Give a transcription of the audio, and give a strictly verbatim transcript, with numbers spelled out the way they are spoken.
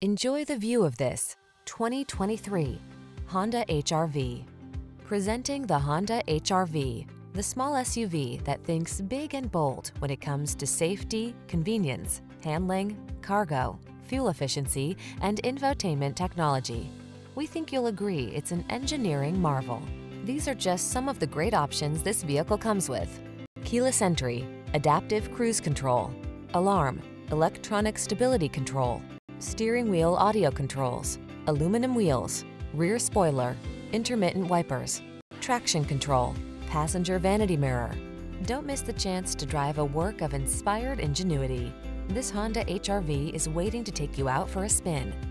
Enjoy the view of this twenty twenty-three Honda H R V. Presenting the Honda H R V, the small S U V that thinks big and bold when it comes to safety, convenience, handling, cargo, fuel efficiency, and infotainment technology. We think you'll agree it's an engineering marvel. These are just some of the great options this vehicle comes with: keyless entry, adaptive cruise control, alarm, electronic stability control, steering wheel audio controls, aluminum wheels, rear spoiler, intermittent wipers, traction control, passenger vanity mirror. Don't miss the chance to drive a work of inspired ingenuity. This Honda H R V is waiting to take you out for a spin.